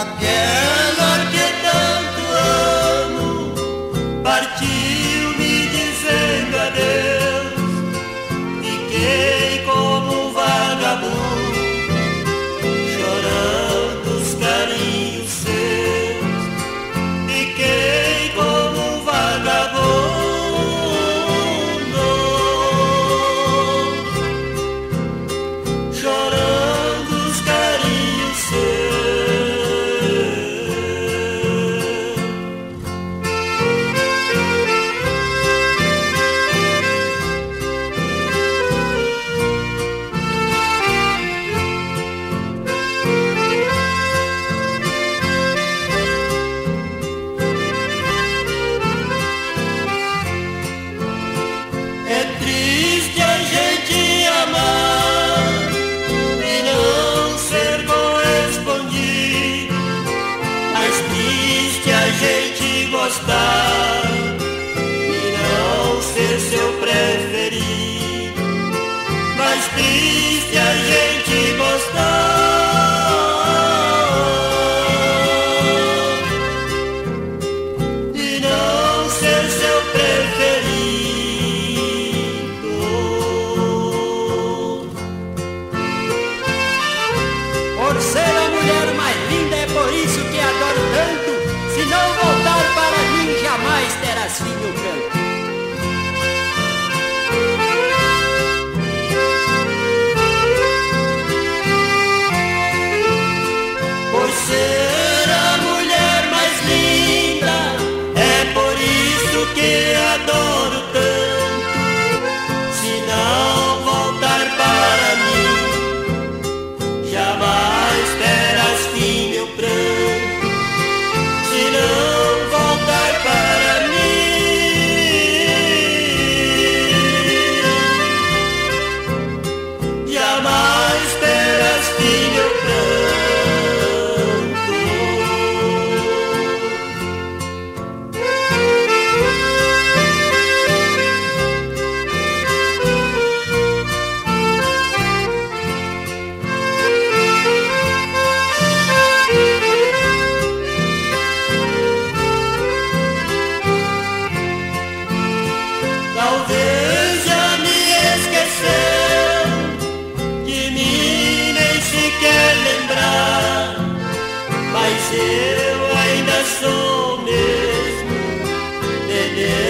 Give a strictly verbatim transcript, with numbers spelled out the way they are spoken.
Aquela que tanto amo partiu me dizendo adeus. Fiquei como um vagabundo chorando os carinhos seus. Fiquei como um vagabundo chorando os carinhos seus. Gostar e não ser seu preferido, mas triste a gente gostar e não ser seu preferido. Por ser a mulher mais linda, é por isso que adoro tanto. Se não voltar para jamais terás fim no canto. Por ser a mulher mais linda, é por isso que adoro tanto. Se não voltar para mim, jamais terás fim meu pranto. Se não talvez já me esqueceu, de mim nem se quer lembrar, mas eu ainda sou o mesmo.